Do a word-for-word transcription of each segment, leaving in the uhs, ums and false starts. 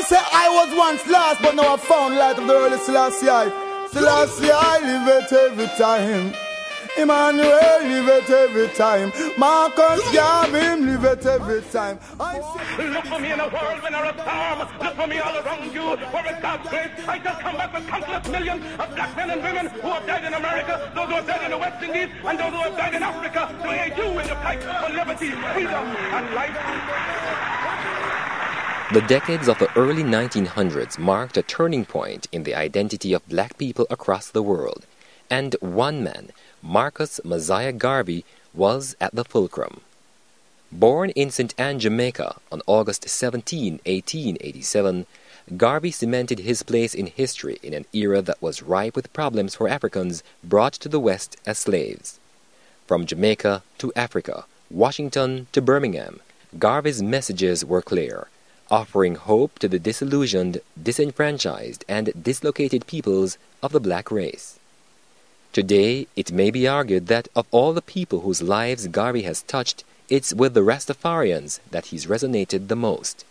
I say I was once lost, but now I found light of the early Selassie. Selassie, I live it every time. Emmanuel, live it every time. Marcus Gabim, live it every time. I say, look for me in a whirlwind or a storm. Look for me all around you, for it's God's grace. I just come back with countless millions of black men and women who have died in America, those who have died in the West Indies, and those who have died in Africa, to aid you in the fight for liberty, freedom, and life. The decades of the early nineteen hundreds marked a turning point in the identity of black people across the world. And one man, Marcus Mosiah Garvey, was at the fulcrum. Born in Saint Anne, Jamaica, on August seventeenth, eighteen eighty-seven, Garvey cemented his place in history in an era that was ripe with problems for Africans brought to the West as slaves. From Jamaica to Africa, Washington to Birmingham, Garvey's messages were clear, offering hope to the disillusioned, disenfranchised, and dislocated peoples of the black race. Today, it may be argued that of all the people whose lives Garvey has touched, it's with the Rastafarians that he's resonated the most.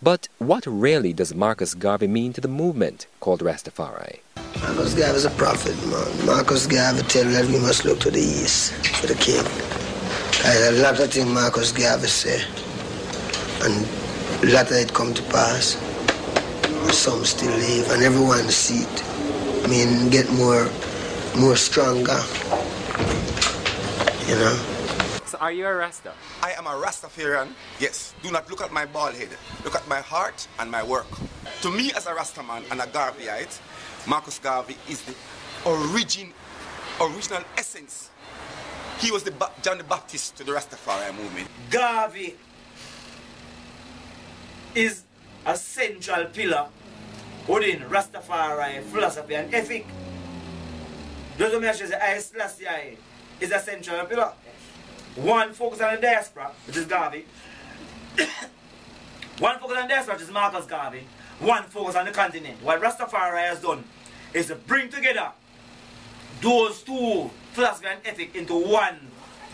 But what really does Marcus Garvey mean to the movement called Rastafari? Marcus Garvey is a prophet, man. Marcus Garvey tells us we must look to the east for the king. There's a lot of things Marcus Garvey said, and a lot of it come to pass. Some still live, and everyone see it. I mean, get more... more stronger, you know. So are you a Rasta? I am a Rastafarian, yes. Do not look at my bald head. Look at my heart and my work. To me, as a Rastaman and a Garveyite, Marcus Garvey is the origin, original essence. He was the John the Baptist to the Rastafari movement. Garvey is a central pillar within Rastafari philosophy and ethic. Those who mention the Haile Selassie is a central pillar. One focus on the diaspora, which is Garvey. One focus on the diaspora, which is Marcus Garvey. One focus on the continent. What Rastafari has done is to bring together those two philosophy and ethic into one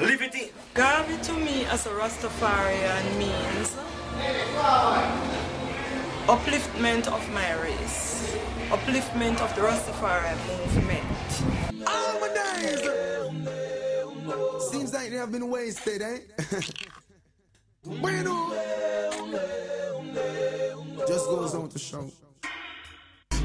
liberty. Garvey to me as a Rastafarian means upliftment of my race, upliftment of the Rastafari movement. All my days seems like they have been wasted, eh? Bueno. Just goes on to show.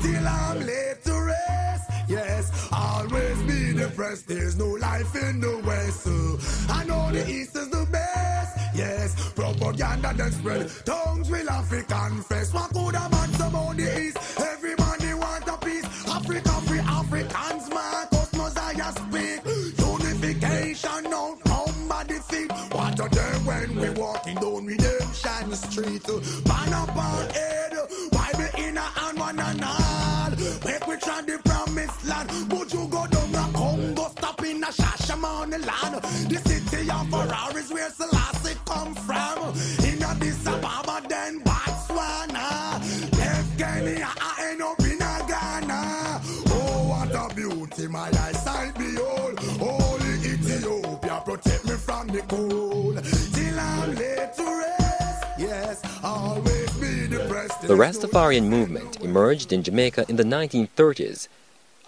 Till I'm late to rest, yes, always be depressed. There's no life in the West, so I know the East is the best, yes. Propaganda that spread, tongues will have to confess. What could a man say about the East? Everybody want a peace. Africa free, Africans, Marcus Mosiah speak. Unification, no number defeat. What are they when we walking down Redemption Street? Ban up our head, why we in a hand one and all? Make we try the promised land. Would you go down the Congo, stop in a Shashamani land? The city of Ferraris where Selassie come from. In a Disababa, then Botswana. Left Kenya, I end up in a Ghana. Oh, what a beauty, my eyesight behold. Holy Ethiopia, protect me from the cold. Till I'm laid to rest, yes, always be depressed. The Rastafarian movement emerged in Jamaica in the nineteen thirties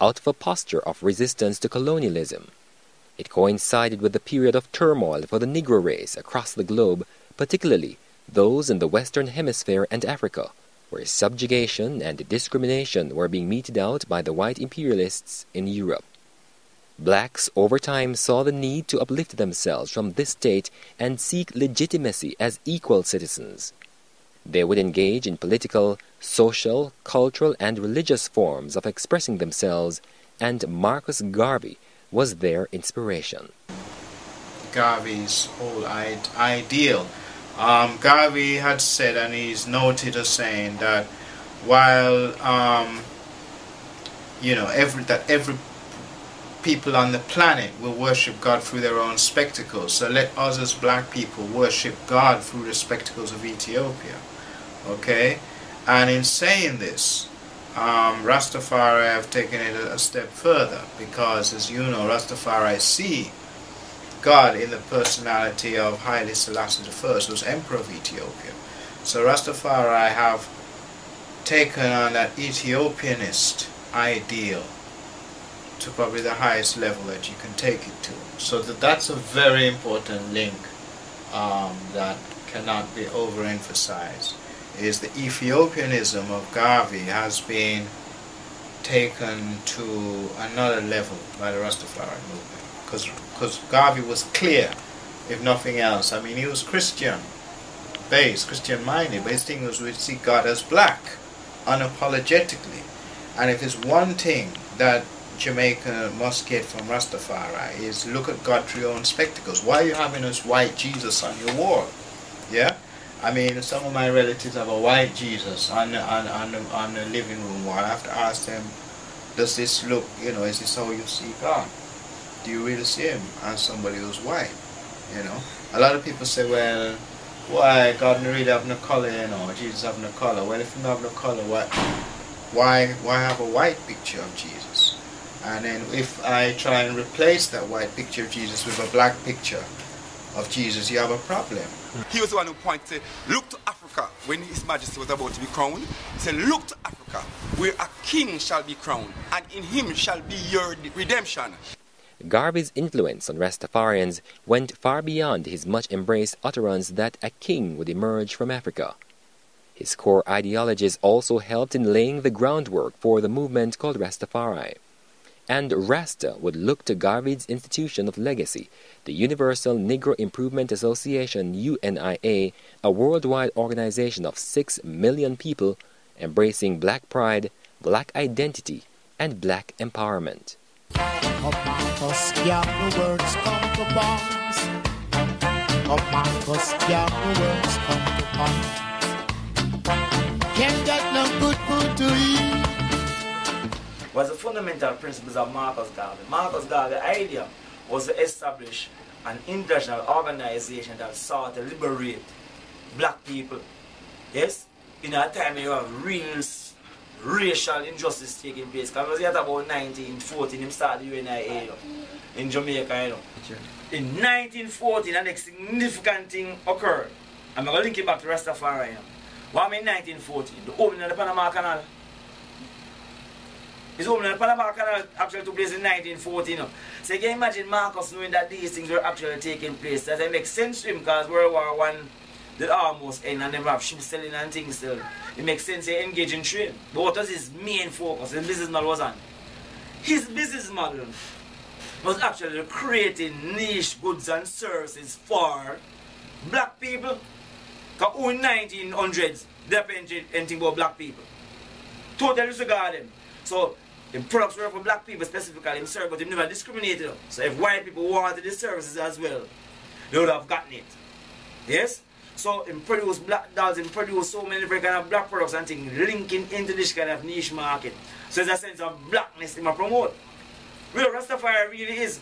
out of a posture of resistance to colonialism. It coincided with a period of turmoil for the Negro race across the globe, particularly those in the Western Hemisphere and Africa, where subjugation and discrimination were being meted out by the white imperialists in Europe. Blacks over time saw the need to uplift themselves from this state and seek legitimacy as equal citizens. They would engage in political, social, cultural, and religious forms of expressing themselves, and Marcus Garvey was their inspiration. Garvey's whole ideal. Um, Garvey had said, and he's noted as saying, that while um, you know every that every people on the planet will worship God through their own spectacles, so let us as black people worship God through the spectacles of Ethiopia. Okay, and in saying this, Um, Rastafari have taken it a step further because, as you know, Rastafari see God in the personality of Haile Selassie the First, who was Emperor of Ethiopia. So Rastafari have taken on that Ethiopianist ideal to probably the highest level that you can take it to. So that that's a very important link um, that cannot be overemphasized, is the Ethiopianism of Garvey has been taken to another level by the Rastafari movement, because because Garvey was clear, if nothing else. I mean, he was Christian based, Christian minded, but his thing was we see God as black, unapologetically. And if it's one thing that Jamaica must get from Rastafari is look at God through your own spectacles. Why are you having this white Jesus on your wall? Yeah, I mean, some of my relatives have a white Jesus on the, on on the, on the living room wall. I have to ask them, does this look, you know, is this how you see God? Do you really see him as somebody who's white? You know, a lot of people say, well, why God really have no color? You know, Jesus have no color. Well, if you don't have no color, why why why have a white picture of Jesus? And then if I try and replace that white picture of Jesus with a black picture of Jesus, you have a problem. He was the one who pointed, look to Africa, when His Majesty was about to be crowned. He said, look to Africa, where a king shall be crowned, and in him shall be your redemption. Garvey's influence on Rastafarians went far beyond his much-embraced utterance that a king would emerge from Africa. His core ideologies also helped in laying the groundwork for the movement called Rastafari. And Rasta would look to Garvey's institution of legacy, the Universal Negro Improvement Association, U N I A, a worldwide organization of six million people embracing black pride, black identity, and black empowerment. Can't get no good food to eat. Was the fundamental principles of Marcus Garvey. Marcus Garvey's idea was to establish an international organization that sought to liberate black people. Yes? In a time you have real racial injustice taking place. Because was at about nineteen fourteen, he started the U N I A in Jamaica, you know. In nineteen fourteen, the next significant thing occurred. I'm going to link it back to Rastafari. You know. What I mean nineteen fourteen? The opening of the Panama Canal. His opening of the Panama Canal actually took place in nineteen fourteen. No? So you can imagine Marcus knowing that these things were actually taking place. That it makes sense to him because World War One did almost end and they have ship selling and things still. It makes sense to engage in trade. But what was his main focus, his business model was on? His business model was actually creating niche goods and services for black people. Because in the nineteen hundreds, they painted anything about black people. Totally disregard them. So, the products were for black people specifically, him served, but him never discriminated. So if white people wanted the services as well, they would have gotten it. Yes? So, him produced black dolls, him produced so many different kind of black products and things, linking into this kind of niche market. So there's a sense of blackness him promote. Well, Rastafari really is.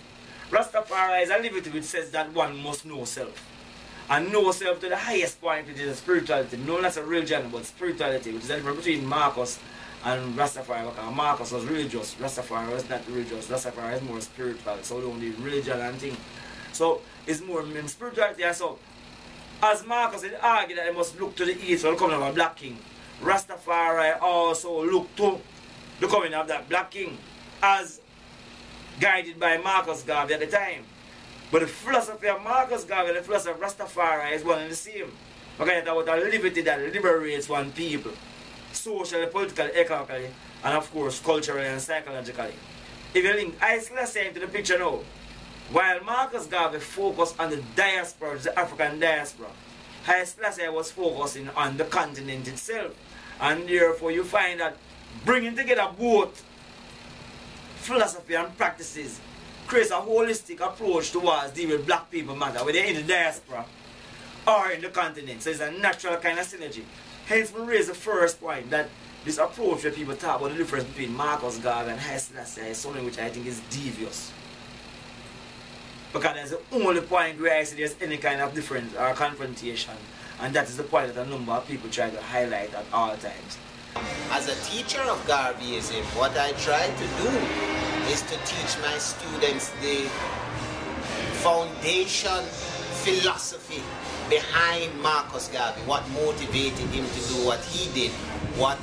Rastafari is a liberty which says that one must know self. And know self to the highest point, which is spirituality. No, that's a religion, but spirituality, which is the difference between Marcus and Rastafari. Marcus was religious, Rastafari was not religious, Rastafari is more spiritual, so they don't need religion and thing. So it's more in spirituality. So as Marcus had argued that they must look to the east for the coming of a black king, Rastafari also looked to the coming of that black king as guided by Marcus Garvey at the time. But the philosophy of Marcus Garvey and the philosophy of Rastafari is one and the same. We're going to talk about a liberty that liberates one people. Socially, politically, economically, and of course culturally and psychologically. If you link Haile Selassie into the picture now, while Marcus Garvey focused on the diaspora, the African diaspora, Haile Selassie was focusing on the continent itself. And therefore you find that bringing together both philosophy and practices creates a holistic approach towards dealing with black people matter, whether in the diaspora or in the continent. So it's a natural kind of synergy. Hence, we raise the first point that this approach where people talk about the difference between Marcus Garvey and Haile Selassie is something which I think is devious. Because that's the only point where I see there's any kind of difference or confrontation, and that is the point that a number of people try to highlight at all times. As a teacher of Garveyism, what I try to do is to teach my students the foundation philosophy behind Marcus Garvey, what motivated him to do what he did, what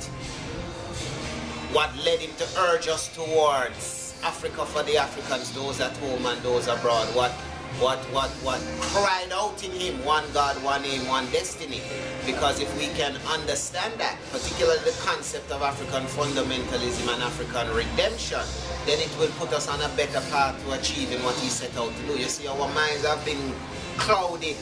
what led him to urge us towards Africa for the Africans, those at home and those abroad, what what what what cried out in him, one God, one aim, one destiny. Because if we can understand that, particularly the concept of African fundamentalism and African redemption, then it will put us on a better path to achieving what he set out to do. You see, our minds have been clouded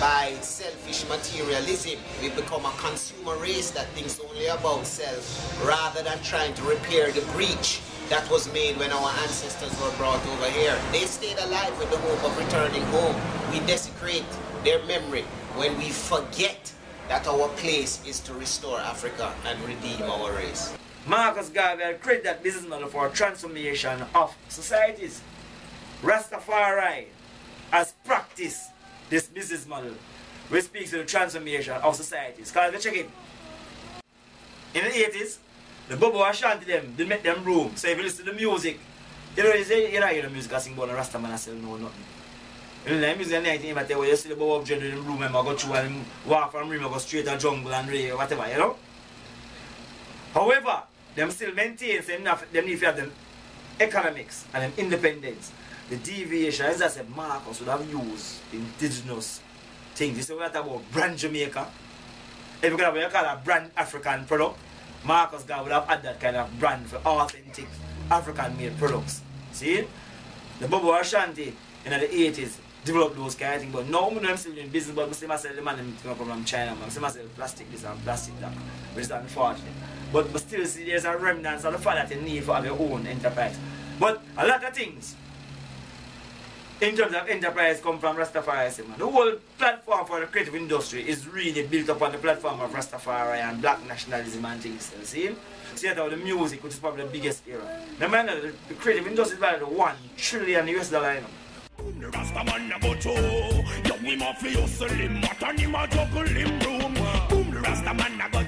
by selfish materialism. We've become a consumer race that thinks only about self, rather than trying to repair the breach that was made when our ancestors were brought over here. They stayed alive with the hope of returning home. We desecrate their memory when we forget that our place is to restore Africa and redeem our race. Marcus Garvey had created that business model for transformation of societies. Rastafari has practiced this business model, which speaks to the transformation of societies. Because let's check it. In the eighties, the Bobo Ashanti them, they make them room. So if you listen to the music, you know, you say, you know, you know, music I sing about the Rasta man, I say, no, nothing. You know, the music in the nineteen, but you see the Bobo Ashanti in the room, and I go through and walk from room, I go straight to jungle and ray, whatever, you know. However, them still maintain, so them need to have them economics and them independence. The deviation is that a Marcus would have used indigenous things. This is what I talk about brand Jamaica. If you could have what you call a brand African product, Marcus Garvey would have had that kind of brand for authentic African-made products. See? The Bobo Ashanti in the eighties developed those kind of things, but now I'm still doing business, but I still sell the man from China, I still sell plastic this and plastic that, which is unfortunate. But I still see there's a remnants of the fact that you need for have your own enterprise. But a lot of things in terms of enterprise come from Rastafarianism. The whole platform for the creative industry is really built upon the platform of Rastafari and black nationalism and things. You see? See that the music, which is probably the biggest era. Remember, the creative industry is valued at one trillion U S dollar. You know? Rastaman a go to, young him off he hustle him, but on him a juggle him room. Boom, the Rastaman a go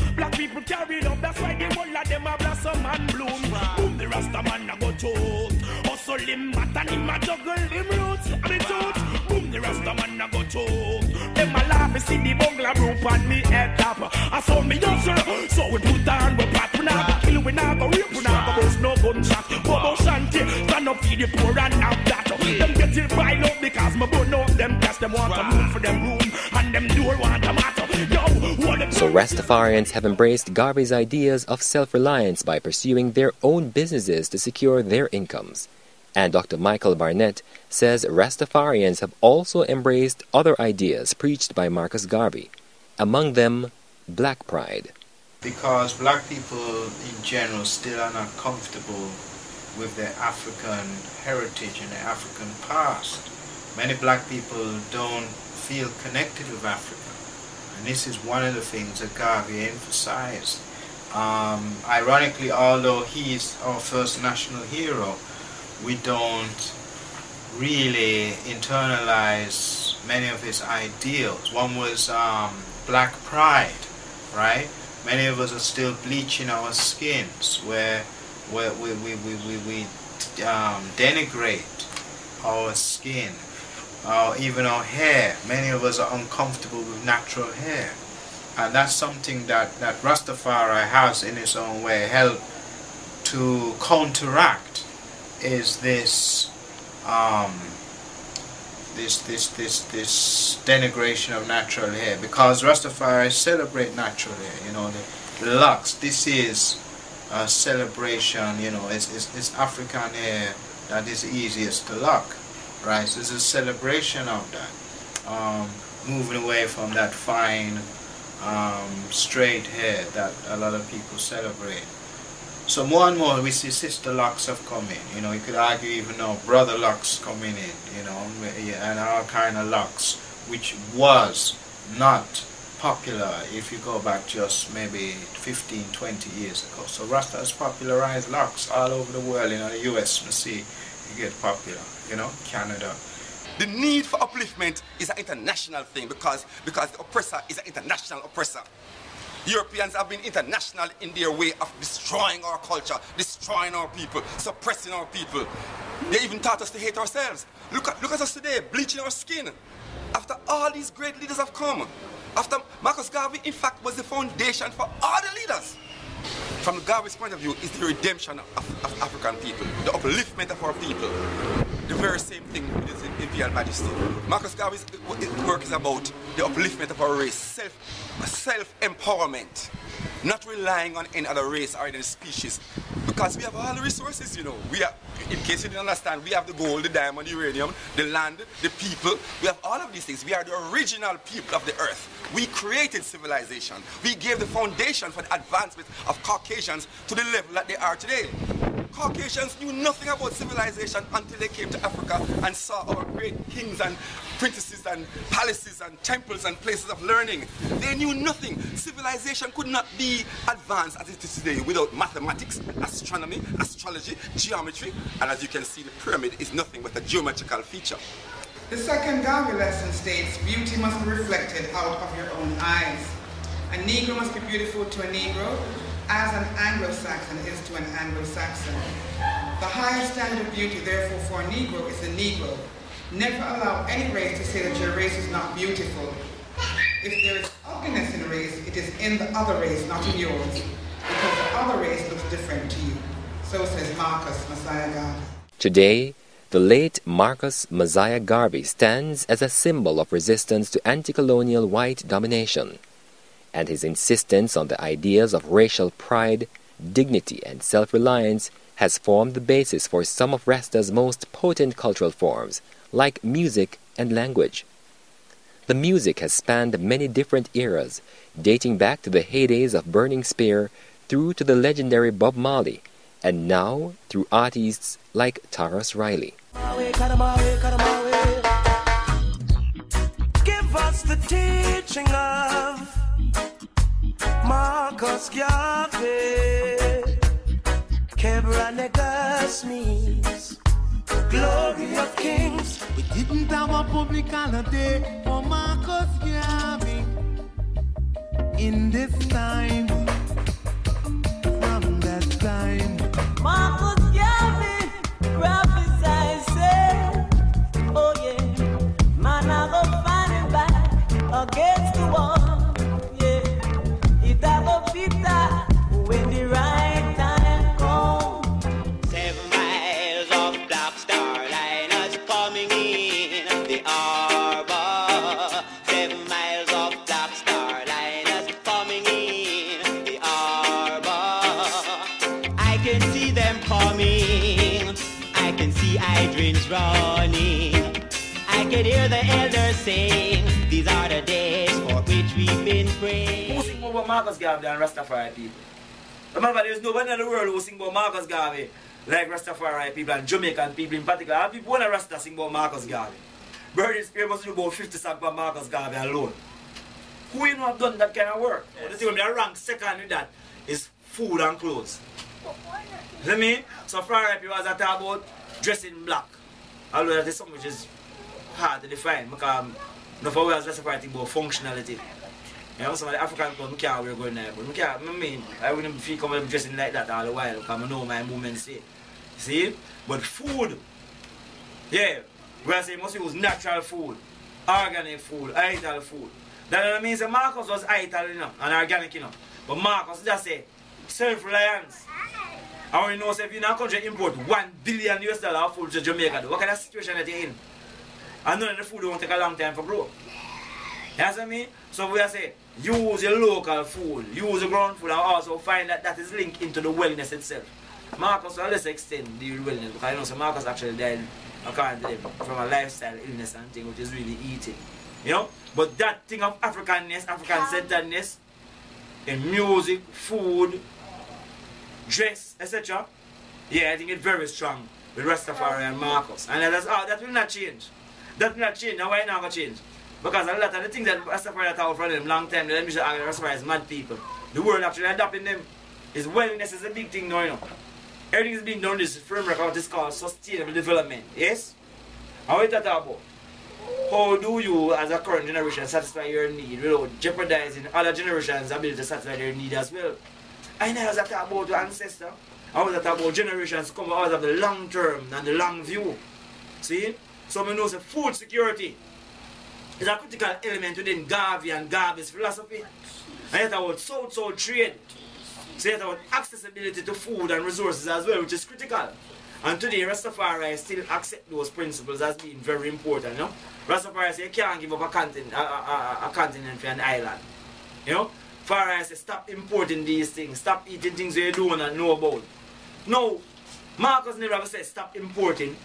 to, black people carried up, that's why the whole of them a blossom and bloom. Boom, the Rastaman a go to, hustle him, but on him a juggle him roots and the tooth. Boom, the Rastaman a go to, them a laugh, me see the bungalow roof on me head top. I saw me hustle, so we put on we pop, we not go kill, we not go rape, we not go bust no gunshot. Bobo Shanty, stand up for the poor and have that. Them get it by love because my burn up them cast them want to move for them room and them door want to matter. Yo, so Rastafarians have embraced Garvey's ideas of self-reliance by pursuing their own businesses to secure their incomes. And Doctor Michael Barnett says Rastafarians have also embraced other ideas preached by Marcus Garvey, among them black pride. Because black people in general still are not comfortable with their African heritage and their African past. Many black people don't feel connected with Africa. And this is one of the things that Garvey emphasized. Um, ironically, although he is our first national hero, we don't really internalize many of his ideals. One was um, black pride, right? Many of us are still bleaching our skins, where where we, we, we, we, we um, denigrate our skin, uh, even our hair. Many of us are uncomfortable with natural hair. And that's something that, that Rastafari has in its own way helped to counteract, is this, um, this, this, this, this denigration of natural hair. Because Rastafari celebrate natural hair, you know, the, the locks. This is Uh, celebration, you know, it's, it's, it's African hair that is easiest to lock, right? So it's a celebration of that, um, moving away from that fine um, straight hair that a lot of people celebrate. So more and more we see sister locks have come in, you know, you could argue even now brother locks coming in, you know, and all kind of locks, which was not popular if you go back just maybe fifteen, twenty years ago. So Rasta has popularized locks all over the world. You know, the U S, you see, you get popular, you know, Canada. The need for upliftment is an international thing because, because the oppressor is an international oppressor. Europeans have been international in their way of destroying our culture, destroying our people, suppressing our people. They even taught us to hate ourselves. Look at, look at us today, bleaching our skin. After all these great leaders have come, after Marcus Garvey, in fact, was the foundation for all the leaders. From Garvey's point of view, it's the redemption of, of African people, the upliftment of our people. The very same thing with His Imperial Majesty. Marcus Garvey's work is about the upliftment of our race, self, self-empowerment, not relying on any other race or any species, because we have all the resources, you know. We are, in case you didn't understand, we have the gold, the diamond, the uranium, the land, the people. We have all of these things. We are the original people of the earth. We created civilization. We gave the foundation for the advancement of Caucasians to the level that they are today. Caucasians knew nothing about civilization until they came to Africa and saw our great kings and princesses and palaces and temples and places of learning. They knew nothing. Civilization could not be advanced as it is today without mathematics, astronomy, astrology, geometry, and as you can see, the pyramid is nothing but a geometrical feature. The second Garvey lesson states, beauty must be reflected out of your own eyes. A Negro must be beautiful to a Negro, as an Anglo-Saxon is to an Anglo-Saxon. The highest standard of beauty, therefore, for a Negro is a Negro. Never allow any race to say that your race is not beautiful. If there is ugliness in a race, it is in the other race, not in yours, because the other race looks different to you. So says Marcus Mosiah Garvey. Today, the late Marcus Mosiah Garvey stands as a symbol of resistance to anti-colonial white domination, and his insistence on the ideas of racial pride, dignity, and self-reliance has formed the basis for some of Rasta's most potent cultural forms, like music and language. The music has spanned many different eras, dating back to the heydays of Burning Spear through to the legendary Bob Marley, and now through artists like Taurus Riley. Give us the teaching of Marcus Gabim, Hebronicus means glory of kings. We didn't have a public holiday for Marcus Gabim in this time, from that time. Marcus Gabim, prophesies, say, oh yeah, man I go fighting back against the wall. When the right time comes, seven miles of Black Star Line is coming in the harbor. Seven miles of Black Star Line is coming in the harbor. I can see them coming. I can see hydrants running. I can hear the elders sing. These are the days for which we've been praying. Who sing more about Marcus Garvey than Rastafari people? Remember, there's nobody in the world who sing about Marcus Garvey like Rastafari people and Jamaican people in particular. And people want to Rasta sing about Marcus Garvey. Burning Spear must do about fifty songs about Marcus Garvey alone. Who you know have done that kind of work? Yes. The thing when they rank second with that is food and clothes. You know what I mean? So Rastafari people as I talk about dressing black. Although that is something which is hard to define because no for us Rastafari think about functionality. You know, some of the African people, I can't wear going there, but I can't, I mean, I wouldn't feel comfortable dressing like that all the while because I know my movement say. See? But food, yeah, well, I say, must use natural food, organic food, ital food. That means that Marcus was ital, you know, and organic, you know. But Marcus just say, self-reliance. I want to know if you're in a country import one billion U S dollars of food to Jamaica, what kind of situation that you're in? And none of the food don't take a long time for growth. You see me? So we are saying, use your local food, use your ground food, and also find that that is linked into the wellness itself. Marcus, to a lesser extent, the wellness, because you know, so Marcus actually died, according to them, from a lifestyle illness and thing, which is really eating. You know? But that thing of Africanness, African-centeredness, in music, food, dress, et cetera, yeah, I think it's very strong with Rastafari and Marcus. And that's, oh, that will not change. That will not change. Now, why not going to change? Because a lot of the things that Rastafari talk for them long time, let me say Rastafari is mad people. The world actually adopting them. Is wellness is a big thing now, you know. Everything is being done in this framework of what is called sustainable development. Yes? And what you talk about? How do you as a current generation satisfy your need without jeopardizing other generations' ability to satisfy their need as well? I know as I talk about the ancestor, I was talking about generations come out of the long term and the long view. See? So we know the food security. It's a critical element within Garvey and Garvey's philosophy. And yet about South-South trade. So you have to have accessibility to food and resources as well, which is critical. And today, Rastafari still accept those principles as being very important, you know. Rastafari says you can't give up a continent, a, a, a continent for an island, you know. Farah says stop importing these things, stop eating things you don't and know about. No, Marcus never said stop importing.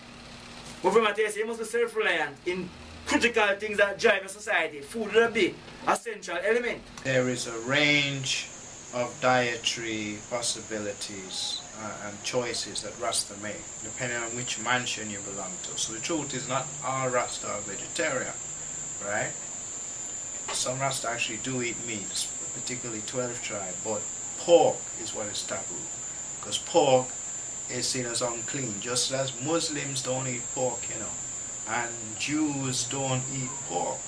But from a taste, you must be self-reliant in critical things that drive a society. Food will be a central element. There is a range of dietary possibilities uh, and choices that Rasta make, depending on which mansion you belong to. So the truth is not all Rasta are vegetarian, right? Some Rasta actually do eat meat, particularly twelve tribe, but pork is what is taboo, because pork is seen as unclean, just as Muslims don't eat pork, you know, and Jews don't eat pork.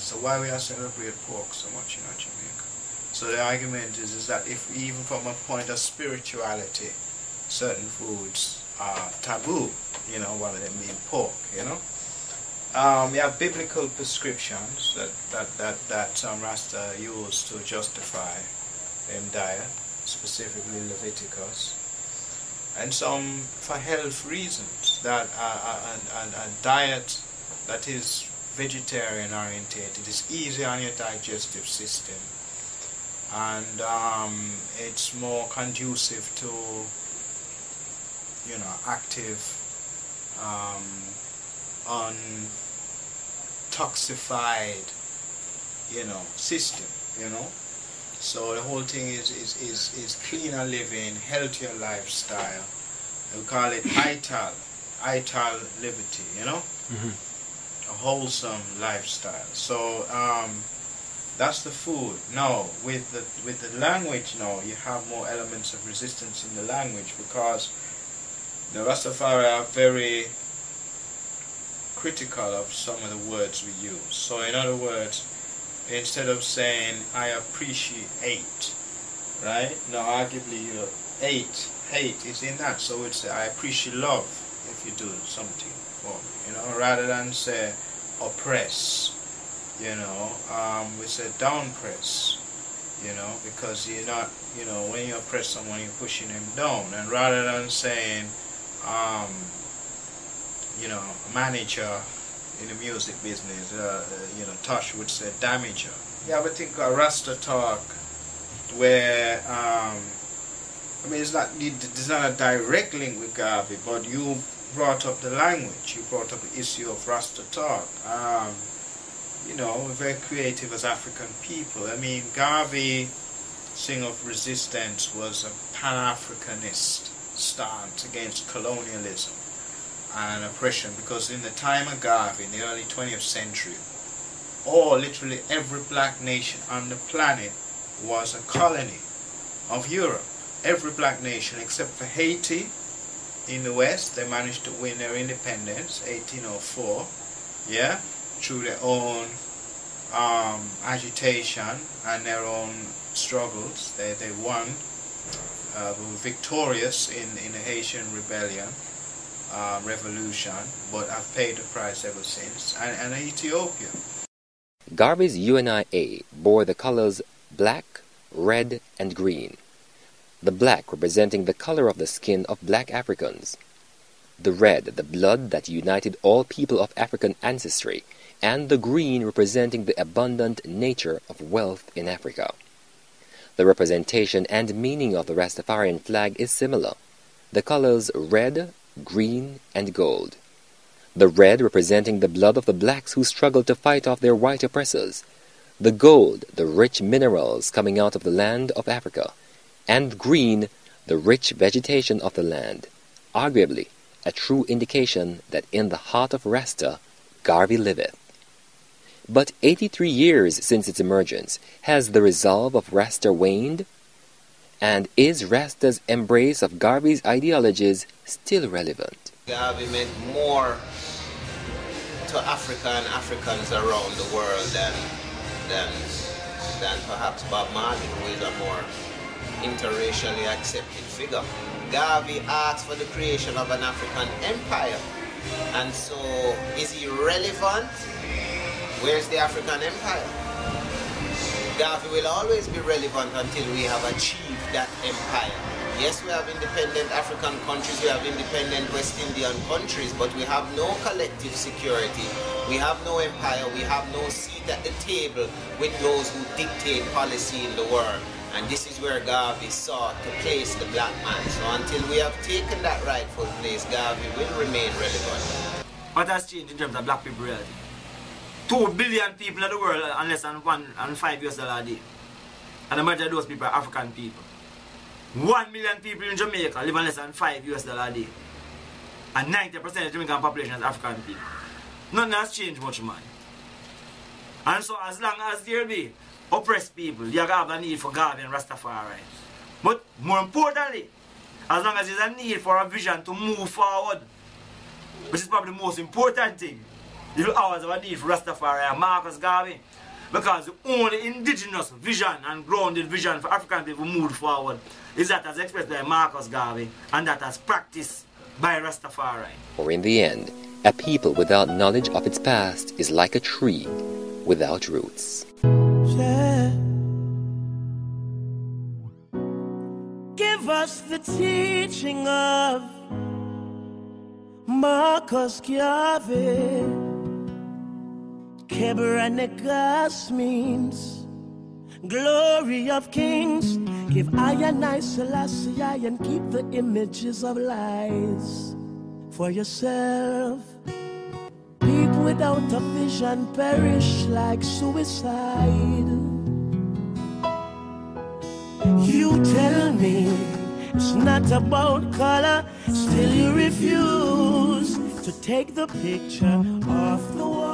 So why we are celebrating pork so much in Jamaica? So the argument is, is that if even from a point of spirituality, certain foods are taboo, you know, one of them being pork, you know. Um, we have biblical prescriptions that, that, that, that some Rasta use to justify their diet, specifically Leviticus, and some for health reasons, that a, a, a, a diet that is vegetarian orientated is easier on your digestive system, and um, it's more conducive to, you know, active, um, untoxified, you know, system, you know. So the whole thing is is, is, is cleaner living, healthier lifestyle. We call it ital, ital liberty, you know, mm-hmm. A wholesome lifestyle. So um, that's the food. Now with the with the language, now you have more elements of resistance in the language, because the Rastafari are very critical of some of the words we use. So in other words, instead of saying I appreciate, right? Now arguably you know, hate, hate is in that. So it's I appreciate love if you do something for me, you know, rather than say oppress, you know, um, we say downpress, you know, because you're not, you know, when you oppress someone, you're pushing them down. And rather than saying, um, you know, manager in the music business, uh, you know, Tosh would say damager. You ever think of Rasta talk where, um, I mean, it's not, it's not a direct link with Garvey, but you brought up the language, you brought up the issue of Rasta talk. Um, you know, we're very creative as African people. I mean, Garvey's thing of resistance was a Pan-Africanist stance against colonialism and oppression, because in the time of Garvey, in the early twentieth century, all, literally every black nation on the planet was a colony of Europe. Every black nation except for Haiti in the West, they managed to win their independence, eighteen oh four, yeah, through their own um, agitation and their own struggles. They, they won, uh, were victorious in, in the Haitian rebellion. Uh, revolution, but I've paid the price ever since, and, and Ethiopia. Garvey's U N I A bore the colors black, red, and green, the black representing the color of the skin of black Africans, the red the blood that united all people of African ancestry, and the green representing the abundant nature of wealth in Africa. The representation and meaning of the Rastafarian flag is similar. The colors red, green, and gold. The red representing the blood of the blacks who struggled to fight off their white oppressors. The gold, the rich minerals coming out of the land of Africa. And green, the rich vegetation of the land. Arguably, a true indication that in the heart of Rasta, Garvey liveth. But eighty-three years since its emergence, has the resolve of Rasta waned? And is Rasta's embrace of Garvey's ideologies still relevant? Garvey meant more to Africa and Africans around the world than, than, than perhaps Bob Marley, who is a more interracially accepted figure. Garvey asked for the creation of an African empire. And so, is he relevant? Where's the African empire? Garvey will always be relevant until we have achieved that empire. Yes, we have independent African countries, we have independent West Indian countries, but we have no collective security. We have no empire, we have no seat at the table with those who dictate policy in the world. And this is where Garvey sought to place the black man. So until we have taken that rightful place, Garvey will remain relevant. What has changed in terms of black people reality? Two billion people in the world and less than one and five years a day. And the majority of those people are African people. One million people in Jamaica live on less than five U S dollars a day. And ninety percent of the Jamaican population is African people. Nothing has changed much, man. And so as long as there be oppressed people, you have a need for Garvey and Rastafari. But more importantly, as long as there's a need for a vision to move forward, which is probably the most important thing, you will always have a need for Rastafari and Marcus Garvey. Because the only indigenous vision and grounded vision for African people moved forward is that as expressed by Marcus Garvey and that as practiced by Rastafari. For in the end, a people without knowledge of its past is like a tree without roots. Yeah. Give us the teaching of Marcus Garvey. Hebronicus means glory of kings. Give I and I Selassie and keep the images of lies for yourself. People without a vision perish like suicide. You tell me it's not about color, still you refuse to take the picture off the wall.